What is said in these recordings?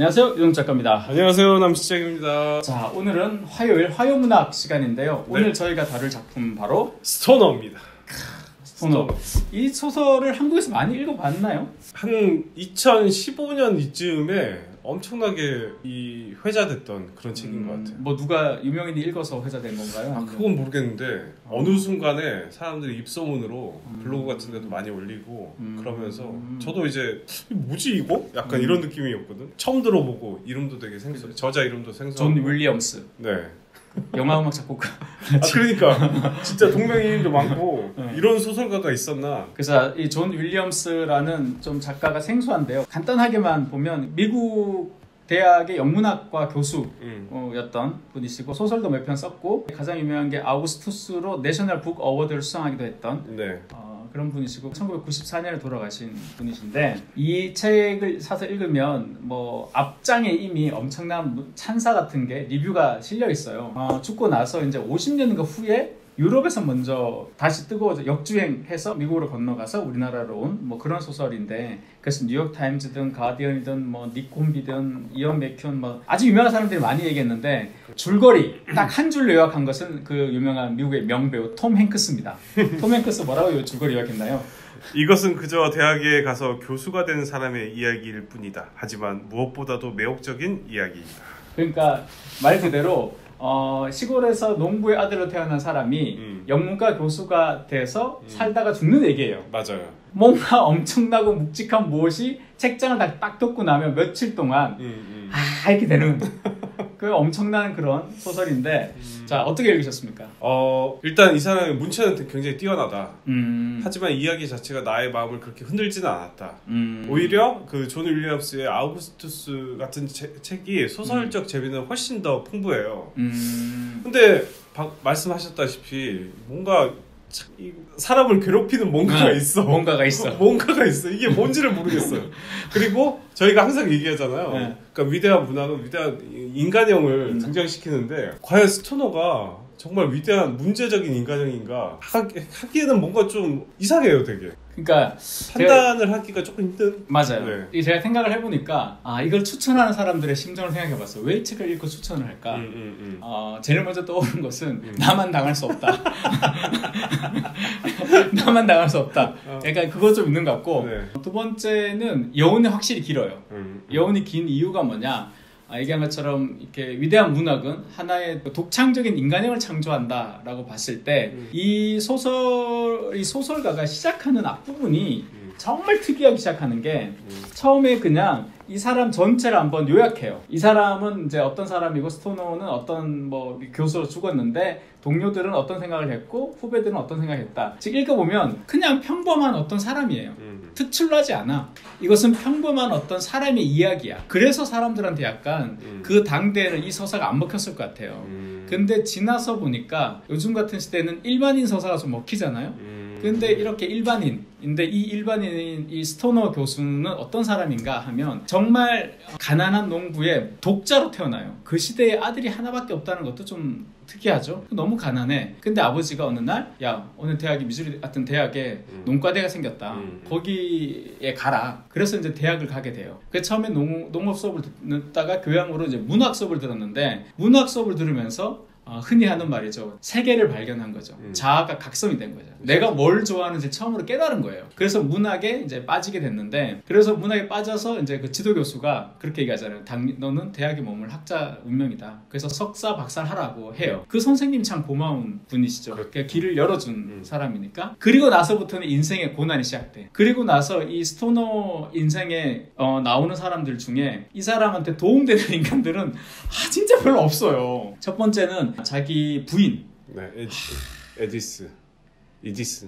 안녕하세요, 이동 작가입니다. 안녕하세요, 남시작입니다. 자, 오늘은 화요일 화요문학 시간인데요. 오늘 네. 저희가 다룰 작품 바로 스토너입니다. 스토너. 이 소설을 한국에서 많이 읽어봤나요? 한 2015년 이쯤에 엄청나게 이 회자됐던 그런 책인 것 같아요. 뭐 누가 유명인이 읽어서 회자된 건가요? 아, 그건 모르겠는데 어느 순간에 사람들이 입소문으로 블로그 같은 데도 많이 올리고 그러면서 저도 이제 뭐지 이거? 약간 이런 느낌이었거든. 처음 들어보고 이름도 되게 생소해. 저자 이름도 생소하고. 존 윌리엄스. 네. 영화음악 작곡가. 아 그러니까 진짜 동명이 인도 많고 이런 소설가가 있었나. 그래서 이 존 윌리엄스라는 좀 작가가 생소한데요, 간단하게만 보면 미국 대학의 영문학과 교수였던 분이시고 소설도 몇 편 썼고 가장 유명한 게 아우구스투스로 내셔널 북 어워드를 수상하기도 했던 네. 그런 분이시고 1994년에 돌아가신 분이신데, 이 책을 사서 읽으면 뭐 앞장에 이미 엄청난 찬사 같은 게 리뷰가 실려 있어요. 죽고 나서 이제 50년인가 후에 유럽에서 먼저 다시 뜨거워져 역주행해서 미국으로 건너가서 우리나라로 온 뭐 그런 소설인데, 그래서 뉴욕타임즈든 가디언이든 뭐 니콤비든 이언 맥퀸 뭐 아주 유명한 사람들이 많이 얘기했는데, 줄거리 딱 한 줄로 요약한 것은 그 유명한 미국의 명배우 톰 행크스입니다. 톰 행크스 뭐라고 요 줄거리 요약했나요? 이것은 그저 대학에 가서 교수가 된 사람의 이야기일 뿐이다. 하지만 무엇보다도 매혹적인 이야기이다. 그러니까 말 그대로 시골에서 농부의 아들로 태어난 사람이 영문과 교수가 돼서 살다가 죽는 얘기예요. 맞아요. 뭔가 엄청나고 묵직한 무엇이 책장을 딱 덮고 나면 며칠 동안 이렇게 되는 그 엄청난 그런 소설인데 자, 어떻게 읽으셨습니까? 일단 이 사람의 문체는 굉장히 뛰어나다. 하지만 이야기 자체가 나의 마음을 그렇게 흔들지는 않았다. 오히려 그 존 윌리엄스의 아우구스투스 같은 책이 소설적 재미는 훨씬 더 풍부해요. 근데 말씀하셨다시피 뭔가 사람을 괴롭히는 뭔가가 있어. 뭔가가 있어. 이게 뭔지를 모르겠어요. 그리고 저희가 항상 얘기하잖아요. 네. 그러니까 위대한 문학은 위대한 인간형을 등장시키는데, 과연 스토너가 정말 위대한 문제적인 인간형인가 하기에는 뭔가 좀 이상해요, 되게. 그러니까 판단을 하기가 조금 힘든. 맞아요. 네. 제가 생각을 해보니까 이걸 추천하는 사람들의 심정을 생각해봤어요. 왜 이 책을 읽고 추천을 할까? 제일 먼저 떠오른 것은 나만 당할 수 없다. 나만 당할 수 없다. 그러니까 그거 좀 있는 것 같고 네. 두 번째는 여운이 확실히 길어요. 여운이 긴 이유가 뭐냐? 얘기한 것처럼 이렇게 위대한 문학은 하나의 독창적인 인간형을 창조한다라고 봤을 때 이 소설가가 시작하는 앞부분이 정말 특이하게 시작하는 게 처음에 그냥 이 사람 전체를 한번 요약해요. 이 사람은 이제 어떤 사람이고, 스토너는 어떤 뭐 교수로 죽었는데 동료들은 어떤 생각을 했고 후배들은 어떤 생각을 했다. 즉 읽어보면 그냥 평범한 어떤 사람이에요. 특출나지 않아. 이것은 평범한 어떤 사람의 이야기야. 그래서 사람들한테 약간 그 당대에는 이 서사가 안 먹혔을 것 같아요. 근데 지나서 보니까 요즘 같은 시대는 일반인 서사가 좀 먹히잖아요. 근데 이렇게 일반인인데, 이 일반인인 이 스토너 교수는 어떤 사람인가 하면 정말 가난한 농부의 독자로 태어나요. 그 시대에 아들이 하나밖에 없다는 것도 좀 특이하죠. 너무 가난해. 근데 아버지가 어느 날, 야 오늘 대학이 미주리 같은 대학에 농과대가 생겼다. 거기에 가라. 그래서 이제 대학을 가게 돼요. 그 처음에 농업 수업을 듣다가 교양으로 이제 문학 수업을 들었는데, 문학 수업을 들으면서 흔히 하는 말이죠. 세계를 발견한 거죠. 자아가 각성이 된 거죠. 내가 뭘 좋아하는지 처음으로 깨달은 거예요. 그래서 문학에 이제 빠지게 됐는데, 그래서 문학에 빠져서 이제 그 지도 교수가 그렇게 얘기하잖아요. 너는 대학에 머물 학자 운명이다. 그래서 석사 박사를 하라고 해요. 그 선생님이 참 고마운 분이시죠. 그러니까 길을 열어준 사람이니까. 그리고 나서부터는 인생의 고난이 시작돼. 그리고 나서 이 스토너 인생에 나오는 사람들 중에 이 사람한테 도움되는 인간들은 진짜 별로 없어요. 첫 번째는 자기 부인. 네, 리디스.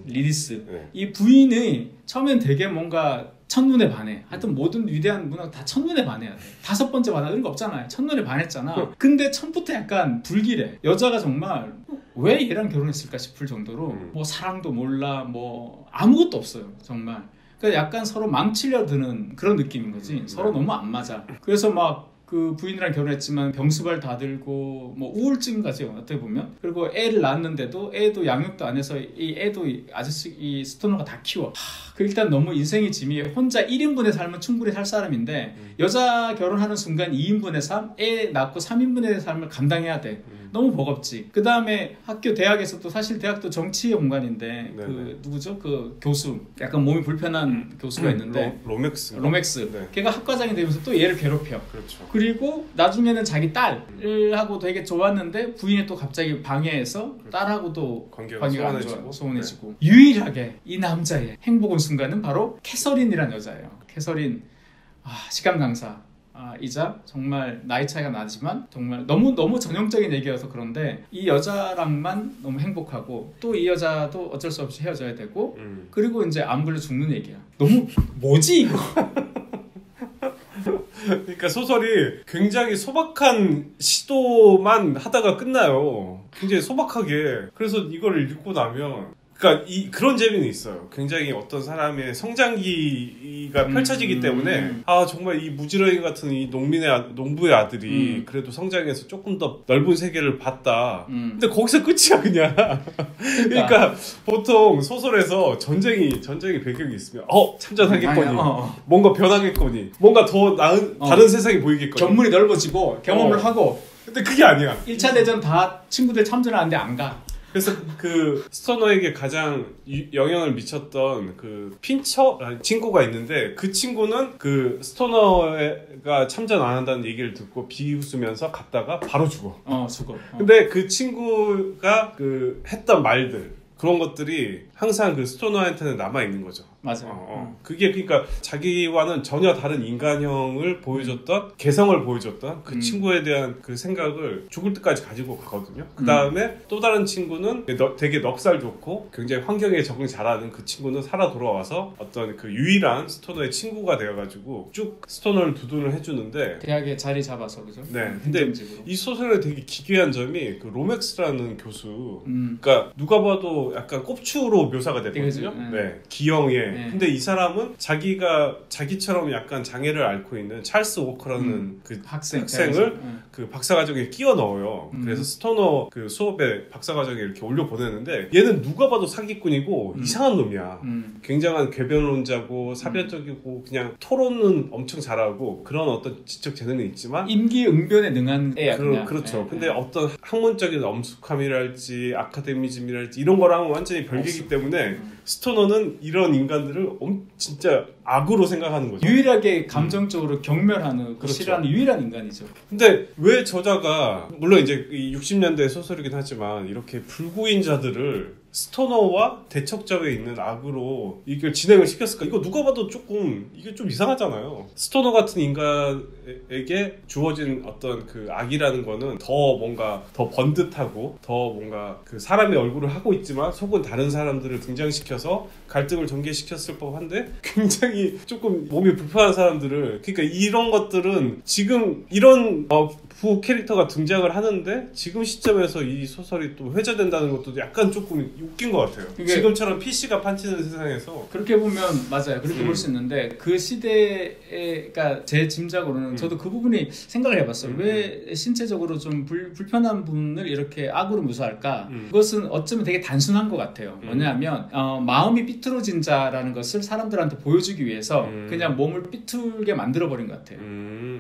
네. 이 부인이 처음엔 되게 뭔가 첫눈에 반해. 하여튼 모든 위대한 문학 다 첫눈에 반해야 돼. 다섯 번째 반하는 거 없잖아요. 첫눈에 반했잖아. 근데 처음부터 약간 불길해. 여자가 정말 왜 얘랑 결혼했을까 싶을 정도로 뭐 사랑도 몰라, 뭐 아무것도 없어요, 정말. 그러니까 약간 서로 망치려 드는 그런 느낌인 거지. 서로 너무 안 맞아. 그래서 막 그 부인이랑 결혼했지만 병수발 다 들고 뭐 우울증까지 어떻게 보면, 그리고 애를 낳았는데도 애도 양육도 안 해서 이 애도 아저씨 이 스토너가 다 키워. 그 일단 너무 인생의 짐이, 혼자 1인분의 삶은 충분히 살 사람인데 여자 결혼하는 순간 2인분의 삶, 애 낳고 3인분의 삶을 감당해야 돼. 너무 버겁지. 그 다음에 학교 대학에서도 사실 대학도 정치의 공간인데 그 누구죠? 그 교수 약간 몸이 불편한 교수가 있는데 로맥스. 네. 걔가 학과장이 되면서 또 얘를 괴롭혀. 그렇죠. 그리고 나중에는 자기 딸을 하고 되게 좋았는데 부인이 또 갑자기 방해해서 딸하고도 관계가 안 좋아, 소원해지고. 네. 유일하게 이 남자의 행복 온 순간은 바로 캐서린이라는 여자예요. 캐서린, 시간 강사 이자 정말 나이 차이가 나지만 정말 너무 전형적인 얘기여서. 그런데 이 여자랑만 너무 행복하고 또 이 여자도 어쩔 수 없이 헤어져야 되고 그리고 이제 암불로 죽는 얘기야. 너무 뭐지 이거? 그러니까 소설이 굉장히 소박한 시도만 하다가 끝나요. 굉장히 소박하게. 그래서 이걸 읽고 나면 그러니까 그런 재미는 있어요. 굉장히 어떤 사람의 성장기가 펼쳐지기 때문에 정말 이 무지렁이 같은 이 농부의 아들이 그래도 성장해서 조금 더 넓은 세계를 봤다. 근데 거기서 끝이야 그냥. 그러니까 보통 소설에서 전쟁이 배경이 있으면 참전하겠거니, 뭔가 변하겠거니, 뭔가 더 나은 다른 세상이 보이겠거니, 견문이 넓어지고 경험을 하고. 근데 그게 아니야. 1차 대전 다 친구들 참전하는데 안 가. 그래서 그 스토너에게 가장 영향을 미쳤던 그 핀처 친구가 있는데, 그 친구는 그 스토너가 참전 안 한다는 얘기를 듣고 비웃으면서 갔다가 바로 죽어. 근데 그 친구가 그 했던 말들, 그런 것들이 항상 그 스토너한테는 남아있는 거죠. 맞아요. 그게 그러니까 자기와는 전혀 다른 인간형을 보여줬던 개성을 보여줬던 그 친구에 대한 그 생각을 죽을 때까지 가지고 가거든요. 그 다음에 또 다른 친구는 되게 넉살 좋고 굉장히 환경에 적응 잘하는 그 친구는 살아 돌아와서 어떤 그 유일한 스토너의 친구가 되어가지고 쭉 스토너를 두둔을 해주는데, 대학에 자리 잡아서. 그죠? 네. 근데 이 소설의 되게 기괴한 점이 그 로맥스라는 교수, 그러니까 누가 봐도 약간 꼽추로 묘사가 됐거든요. 네. 기형의. 네. 근데 이 사람은 자기처럼 약간 장애를 앓고 있는 찰스 워커라는 그 학생을 그 박사과정에 끼워 넣어요. 그래서 스토너 그 수업에 박사과정에 이렇게 올려 보내는데, 얘는 누가 봐도 사기꾼이고 이상한 놈이야. 굉장한 궤변론자고 사변적이고 그냥 토론은 엄청 잘하고 그런 어떤 지적 재능은 있지만 임기응변에 능한 애야. 그렇죠. 근데 어떤 학문적인 엄숙함이랄지 아카데미즘이랄지 이런 거랑은 완전히 별개이기 때문에 스토너는 이런 인간들을 진짜 악으로 생각하는 거죠. 유일하게 감정적으로 경멸하는, 그렇죠, 싫어하는 유일한 인간이죠. 근데 왜 저자가, 물론 이제 60년대 소설이긴 하지만 이렇게 불구인자들을 스토너와 대척점에 있는 악으로 이걸 진행을 시켰을까? 이거 누가 봐도 조금 이게 좀 이상하잖아요. 스토너 같은 인간에게 주어진 어떤 그 악이라는 거는 더 뭔가 더 번듯하고 더 뭔가 그 사람의 얼굴을 하고 있지만 속은 다른 사람들을 등장시켜서 갈등을 전개시켰을 법한데, 굉장히 조금 몸이 불편한 사람들을, 그러니까 이런 것들은 지금 이런 부 캐릭터가 등장을 하는데 지금 시점에서 이 소설이 또 회자된다는 것도 약간 조금 웃긴 것 같아요. 지금처럼 PC가 판치는 세상에서 그렇게 보면. 맞아요. 그렇게 볼 수 있는데, 그 시대에, 그러니까 제 짐작으로는 저도 그 부분이 생각을 해봤어요. 왜 신체적으로 좀 불편한 분을 이렇게 악으로 묘사할까? 그것은 어쩌면 되게 단순한 것 같아요. 왜냐하면 마음이 삐뚤어진 자라는 것을 사람들한테 보여주기 위해서 그냥 몸을 삐뚤게 만들어버린 것 같아요.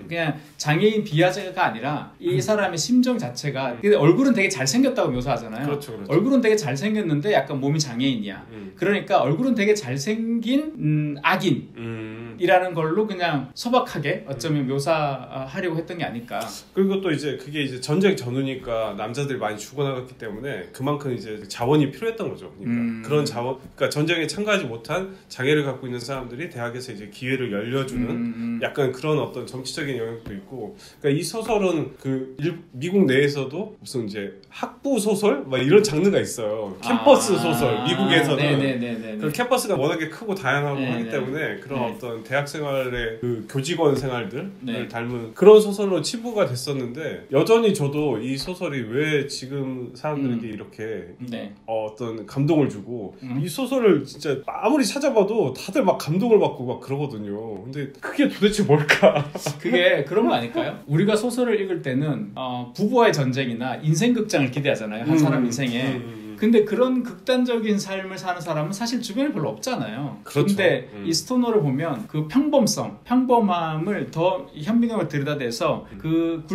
그냥 장애인 비하자가 아니라 이 사람의 심정 자체가, 근데 얼굴은 되게 잘생겼다고 묘사하잖아요. 그렇죠. 얼굴은 되게 잘생겼는데 약간 몸이 장애인이야. 그러니까 얼굴은 되게 잘생긴 악인 이라는 걸로 그냥 소박하게 어쩌면 묘사하려고 했던 게 아닐까. 그리고 또 이제 그게 이제 전쟁 전후니까 남자들이 많이 죽어나갔기 때문에 그만큼 이제 자원이 필요했던 거죠. 그러니까 그런 자원, 그러니까 전쟁에 참가하지 못한 장애를 갖고 있는 사람들이 대학에서 이제 기회를 열려주는 약간 그런 어떤 정치적인 영향도 있고. 그러니까 이 소설은 그 미국 내에서도 무슨 이제 학부 소설 막 이런 장르가 있어요. 캠퍼스 소설 미국에서는. 그 캠퍼스가 워낙에 크고 다양하고 하기 때문에 그런 어떤 대학 생활의 그 교직원 생활들을 네. 닮은 그런 소설로 치부가 됐었는데 여전히 저도 이 소설이 왜 지금 사람들에게 이렇게 네. 어떤 감동을 주고 이 소설을 진짜 아무리 찾아봐도 다들 막 감동을 받고 막 그러거든요. 근데 그게 도대체 뭘까? 그게 그런 거 아닐까요? 우리가 소설을 읽을 때는 부부와의 전쟁이나 인생극장을 기대하잖아요. 한 사람 인생에. 근데 그런 극단적인 삶을 사는 사람은 사실 주변에 별로 없잖아요. 그렇죠. 근데 이 스토너를 보면 그 평범성, 평범함을 더 현미경을 들여다대서 그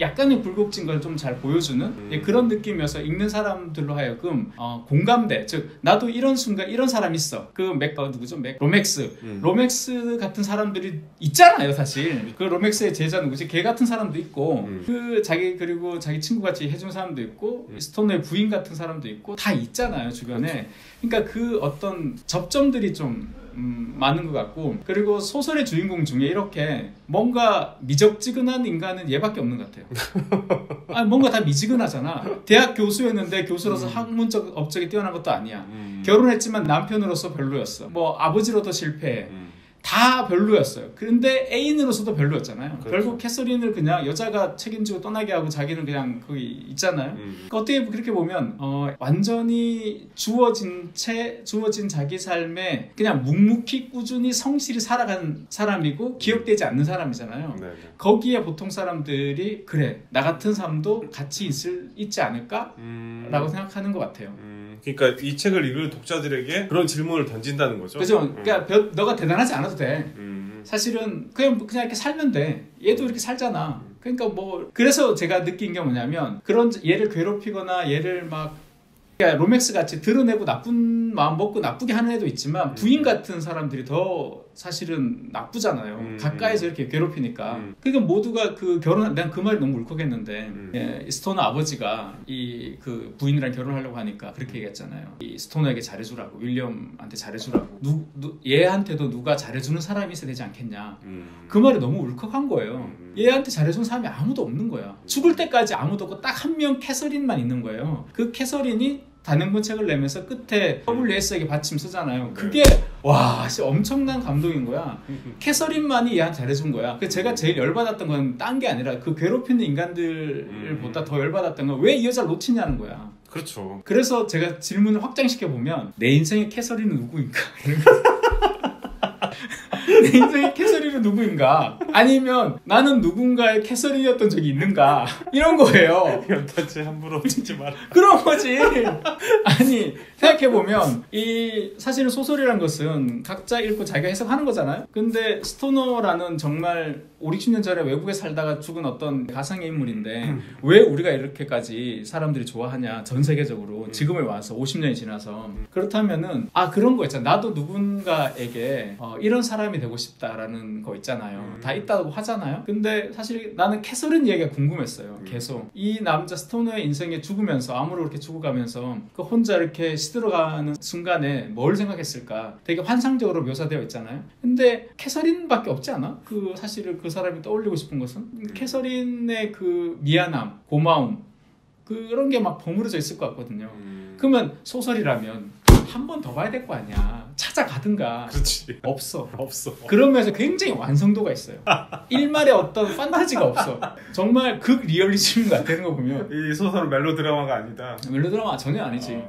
약간의 굴곡진 걸 좀 잘 보여주는 예, 그런 느낌이어서 읽는 사람들로 하여금 공감대, 즉 나도 이런 순간 이런 사람 있어. 그 누구죠? 로맥스. 로맥스 같은 사람들이 있잖아요, 사실. 그 로맥스의 제자 누구지? 걔 같은 사람도 있고 그 자기 그리고 자기 친구같이 해준 사람도 있고 스토너의 부인 같은 사람도 있고 다 있잖아요 주변에. 그러니까 그 어떤 접점들이 좀 많은 것 같고 그리고 소설의 주인공 중에 이렇게 뭔가 미적지근한 인간은 얘밖에 없는 것 같아요. 아 뭔가 다 미지근하잖아. 대학 교수였는데 교수로서 학문적 업적이 뛰어난 것도 아니야. 결혼했지만 남편으로서 별로였어. 뭐 아버지로도 실패해. 다 별로였어요. 그런데 애인으로서도 별로였잖아요. 그렇죠. 결국 캐서린을 그냥 여자가 책임지고 떠나게 하고 자기는 그냥 거기 있잖아요. 그러니까 어떻게 그렇게 보면 완전히 주어진 자기 삶에 그냥 묵묵히 꾸준히 성실히 살아간 사람이고 기억되지 않는 사람이잖아요. 네네. 거기에 보통 사람들이 그래 나 같은 삶도 같이 있지 않을까? 라고 생각하는 것 같아요. 그러니까 이 책을 읽을 독자들에게 그런 질문을 던진다는 거죠. 그렇죠. 그러니까 너가 대단하지 않아도 돼. 사실은 그냥 이렇게 살면 돼. 얘도 이렇게 살잖아. 그러니까 뭐 그래서 제가 느낀 게 뭐냐면 그런 얘를 괴롭히거나 얘를 막 그러니까 로맥스 같이 드러내고 나쁜 마음 먹고 나쁘게 하는 애도 있지만 부인 같은 사람들이 더 사실은 나쁘잖아요. 가까이서 이렇게 괴롭히니까. 그러니까 모두가 난 그 말이 너무 울컥했는데 예, 스토너 아버지가 이 그 부인이랑 결혼하려고 하니까 그렇게 얘기했잖아요. 이 스토너에게 잘해주라고, 윌리엄한테 잘해주라고, 얘한테도 누가 잘해주는 사람이 있어야 되지 않겠냐. 그 말이 너무 울컥한 거예요. 얘한테 잘해주는 사람이 아무도 없는 거야. 죽을 때까지 아무도 없고 딱 한 명 캐서린만 있는 거예요. 그 캐서린이 단행본 책을 내면서 끝에 WS에게 받침 쓰잖아요. 그게 와 진짜 엄청난 감동인 거야. 캐서린만이 얘한테 잘해준 거야. 제가 제일 열받았던 건 딴 게 아니라 그 괴롭히는 인간들보다 더 열받았던 건 왜 이 여자를 놓치냐는 거야. 그렇죠. 그래서 제가 질문을 확장시켜보면 내 인생의 캐서린은 누구인가? 내 인생의 캐서린은 누구인가? 아니면 나는 누군가의 캐서린이었던 적이 있는가? 이런 거예요. 여타치 함부로 얹지 마라. 그런 거지. 아니 생각해보면 이 사실은 소설이란 것은 각자 읽고 자기가 해석하는 거잖아요. 근데 스토너라는 정말 50~60년 전에 외국에 살다가 죽은 어떤 가상의 인물인데 왜 우리가 이렇게까지 사람들이 좋아하냐 전 세계적으로 지금에 와서 50년이 지나서 그렇다면은 그런 거 있잖아. 나도 누군가에게 이런 사람이 되고 싶다라는 거 있잖아요. 다 있다고 하잖아요. 근데 사실 나는 캐서린 얘기가 궁금했어요. 계속 이 남자 스토너의 인생에 죽으면서 암으로 이렇게 죽어가면서 그 혼자 이렇게 시들어가는 순간에 뭘 생각했을까? 되게 환상적으로 묘사되어 있잖아요. 근데 캐서린밖에 없지 않아? 사실은 그 사람이 떠올리고 싶은 것은 캐서린의 그 미안함, 고마움 그런 게 막 버무려져 있을 것 같거든요. 그러면 소설이라면 한 번 더 봐야 될 거 아니야. 찾아가든가. 그렇지. 없어. 그러면서 굉장히 완성도가 있어요. 일말의 어떤 판타지가 없어. 정말 극 리얼리즘 같은 거 보면 이 소설은 멜로드라마가 아니다. 멜로드라마 전혀 아니지. 네.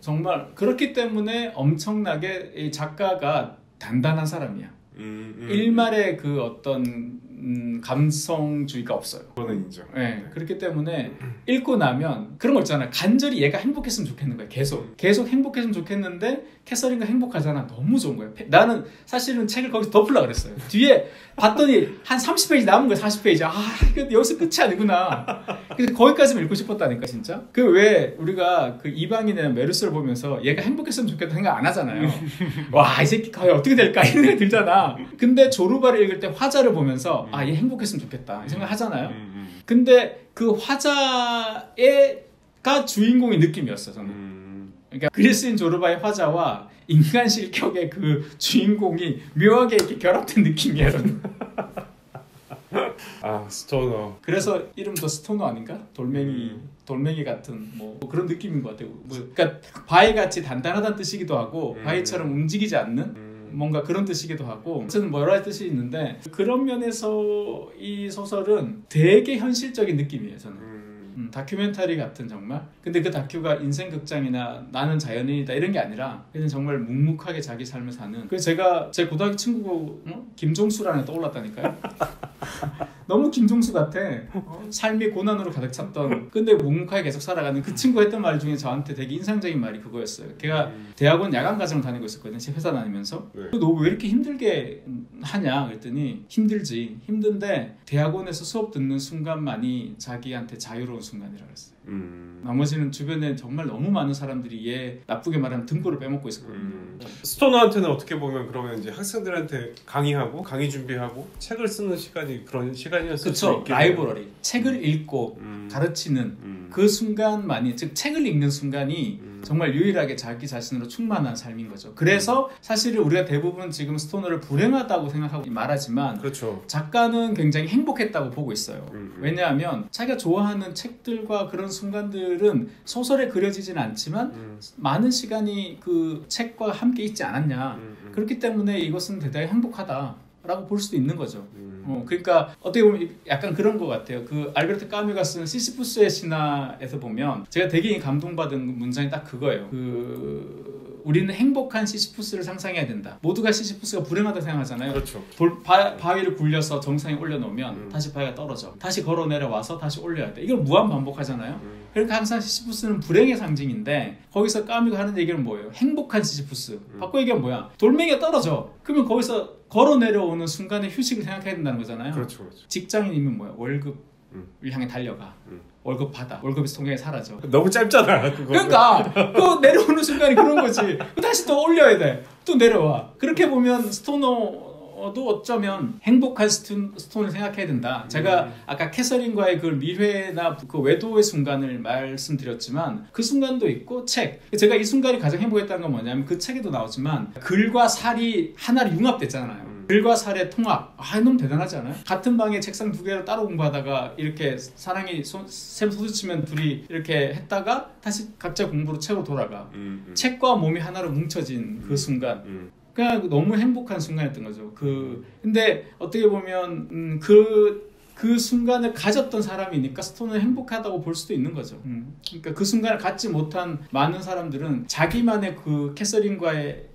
정말 그렇기 때문에 엄청나게 이 작가가 단단한 사람이야. 일말의 그 어떤 감성주의가 없어요. 그거는 인정. 네. 그렇기 때문에 읽고 나면 그런 거 있잖아. 간절히 얘가 행복했으면 좋겠는 거야. 계속 행복했으면 좋겠는데 캐서린과 행복하잖아. 너무 좋은 거야. 나는 사실은 책을 거기서 덮으려고 그랬어요. 뒤에 봤더니 한 30페이지 남은 거야. 40페이지. 이거 여기서 끝이 아니구나. 그래서 거기까지만 읽고 싶었다니까 진짜. 왜 우리가 그 이방인의 메르스를 보면서 얘가 행복했으면 좋겠다 생각 안 하잖아요. 와, 이 새끼 과연 어떻게 될까 이런 생각이 들잖아. 근데 조르바를 읽을 때 화자를 보면서 얘 행복했으면 좋겠다 생각하잖아요. 근데 그 화자가 주인공의 느낌이었어 저는. 그러니까 그리스인 조르바의 화자와 인간 실격의 그 주인공이 묘하게 이렇게 결합된 느낌이에요. 스토너. 그래서 이름도 스토너 아닌가? 돌멩이 같은 뭐 그런 느낌인 것 같아요. 그러니까 바위같이 단단하다는 뜻이기도 하고 바위처럼 움직이지 않는 뭔가 그런 뜻이기도 하고 어쨌든 여러 가지 뜻이 있는데 그런 면에서 이 소설은 되게 현실적인 느낌이에요 저는. 다큐멘터리 같은 정말. 근데 그 다큐가 인생극장이나 나는 자연인이다 이런 게 아니라 그냥 정말 묵묵하게 자기 삶을 사는. 그래서 제가 제 고등학교 친구 김종수라는 애 떠올랐다니까요. 너무 김종수 같아. 삶이 고난으로 가득 찼던 근데 묵묵하게 계속 살아가는 그 친구 했던 말 중에 저한테 되게 인상적인 말이 그거였어요. 걔가 대학원 야간과정을 다니고 있었거든요. 회사 다니면서. 네. 너 왜 이렇게 힘들게 하냐 그랬더니 힘들지. 힘든데 대학원에서 수업 듣는 순간만이 자기한테 자유로운 순간이라고 했어요. 나머지는 주변에 정말 너무 많은 사람들이 얘 나쁘게 말하면 등골을 빼먹고 있었거든요. 스토너한테는 어떻게 보면 그러면 이제 학생들한테 강의하고 강의 준비하고 책을 쓰는 시간이 그런 시간이었을 그쵸? 수 있겠네요. 라이브러리. 책을 읽고 가르치는 그 순간만이 즉 책을 읽는 순간이 정말 유일하게 자기 자신으로 충만한 삶인 거죠. 그래서 사실 우리가 대부분 지금 스토너를 불행하다고 생각하고 말하지만 그렇죠. 작가는 굉장히 행복했다고 보고 있어요. 왜냐하면 자기가 좋아하는 책들과 그런 순간들은 소설에 그려지진 않지만 많은 시간이 그 책과 함께 있지 않았냐. 그렇기 때문에 이것은 대단히 행복하다라고 볼 수도 있는 거죠. 그러니까 어떻게 보면 약간 그런 것 같아요. 그 알베르트 까뮈가 쓴 시시프스의 신화에서 보면 제가 되게 감동받은 문장이 딱 그거예요. 우리는 행복한 시시프스를 상상해야 된다. 모두가 시시프스가 불행하다고 생각하잖아요. 그렇죠. 바위를 굴려서 정상에 올려놓으면 다시 바위가 떨어져. 다시 걸어 내려와서 다시 올려야 돼. 이걸 무한 반복하잖아요. 그러니까 항상 시시프스는 불행의 상징인데 거기서 까뮈가 하는 얘기는 뭐예요? 행복한 시시프스. 바꿔 얘기하면 뭐야? 돌멩이가 떨어져. 그러면 거기서 걸어 내려오는 순간에 휴식을 생각해야 된다는 거잖아요. 그렇죠. 그렇죠. 직장인이면 뭐야? 월급. 향해 달려가. 월급 받아. 월급이 통장에 사라져. 너무 짧잖아. 그거. 그러니까 또 내려오는 순간이 그런 거지. 다시 또 올려야 돼. 또 내려와. 그렇게 보면 스토너도 어쩌면 행복한 스톤을 생각해야 된다. 제가 아까 캐서린과의 그 밀회나 그 외도의 순간을 말씀드렸지만 그 순간도 있고 책. 제가 이 순간이 가장 행복했다는 건 뭐냐면 그 책에도 나오지만 글과 살이 하나로 융합됐잖아요. 글과 살의 통합. 아, 너무 대단하지 않아요? 같은 방에 책상 두 개를 따로 공부하다가 이렇게 사랑이 샘 소수치면 둘이 이렇게 했다가 다시 각자 공부로 채워 돌아가. 책과 몸이 하나로 뭉쳐진 그 순간. 그냥 너무 행복한 순간이었던 거죠. 근데 어떻게 보면 그 순간을 가졌던 사람이니까 스톤은 행복하다고 볼 수도 있는 거죠. 그러니까 그 순간을 갖지 못한 많은 사람들은 자기만의 그 캐서린과의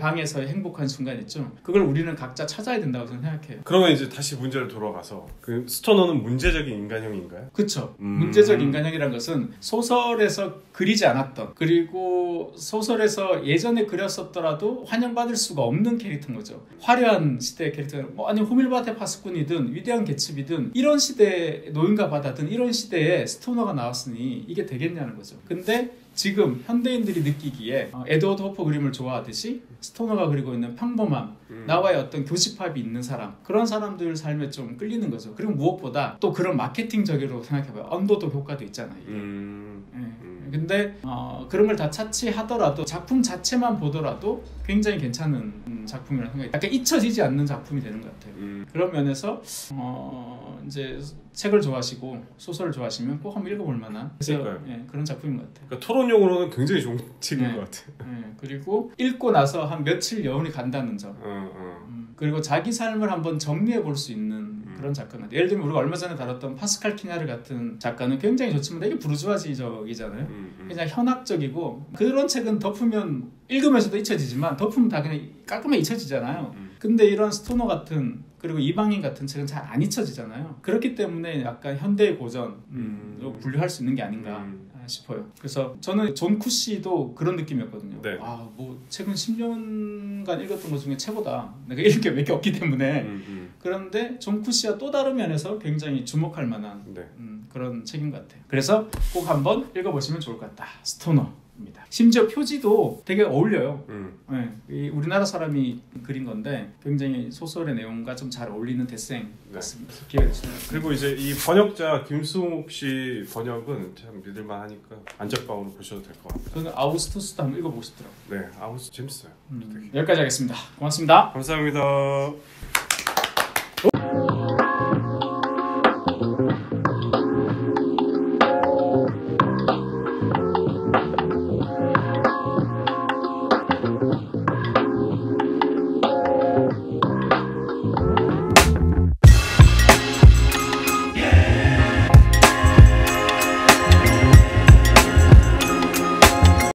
방에서 행복한 순간 있죠. 그걸 우리는 각자 찾아야 된다고 저는 생각해요. 그러면 이제 다시 문제를 돌아가서 스토너는 문제적인 인간형인가요? 그렇죠. 문제적 인간형이라는 것은 소설에서 그리지 않았던 그리고 소설에서 예전에 그렸었더라도 환영받을 수가 없는 캐릭터인 거죠. 화려한 시대의 캐릭터 아니면 호밀밭의 파수꾼이든 위대한 개츠비든 이런 시대의 노인과 바다든 이런 시대에 스토너가 나왔으니 이게 되겠냐는 거죠. 근데 지금 현대인들이 느끼기에 에드워드 호퍼 그림을 좋아하듯이 스토너가 그리고 있는 평범함 나와의 어떤 교집합이 있는 사람 그런 사람들 삶에 좀 끌리는 거죠. 그리고 무엇보다 또 그런 마케팅적으로 생각해봐요. 언더독 효과도 있잖아요. 이게. 근데 그런 걸 다 차치하더라도 작품 자체만 보더라도 굉장히 괜찮은 작품이라는 생각이 약간 잊혀지지 않는 작품이 되는 것 같아요. 그런 면에서 이제 책을 좋아하시고 소설을 좋아하시면 꼭 한번 읽어볼 만한 그래서, 예, 그런 작품인 것 같아요. 그러니까 토론용으로는 굉장히 좋은 책인 것 같아요. 예, 그리고 읽고 나서 한 며칠 여운이 간다는 점. 그리고 자기 삶을 한번 정리해 볼 수 있는 그런 작가는 예를 들면 우리가 얼마 전에 다뤘던 파스칼 키냐르 같은 작가는 굉장히 좋지만 되게 부르주아지적이잖아요. 그냥 현학적이고 그런 책은 덮으면 읽으면서도 잊혀지지만 덮으면 다 그냥 깔끔하게 잊혀지잖아요. 근데 이런 스토너 같은 그리고 이방인 같은 책은 잘 안 잊혀지잖아요. 그렇기 때문에 약간 현대의 고전으로 분류할 수 있는 게 아닌가 싶어요. 그래서 저는 존 쿠시도 그런 느낌이었거든요. 네. 아, 뭐 최근 10년간 읽었던 것 중에 최고다. 내가 읽을 게 몇 개 없기 때문에 그런데 존 쿠시와 또 다른 면에서 굉장히 주목할 만한 네. 그런 책인 것 같아요. 그래서 꼭 한번 읽어보시면 좋을 것 같다. 스토너. 심지어 표지도 되게 어울려요. 네, 우리나라 사람이 그린 건데 굉장히 소설의 내용과 좀 잘 어울리는 데생 같습니다. 네. 그리고 이제 이 번역자 김승옥 씨 번역은 참 믿을만 하니까 안전빵으로 보셔도 될 것 같아요. 저는 아우스투스도 한번 읽어보고 싶더라고요. 네, 아우스 재밌어요. 여기까지 하겠습니다. 고맙습니다. 감사합니다.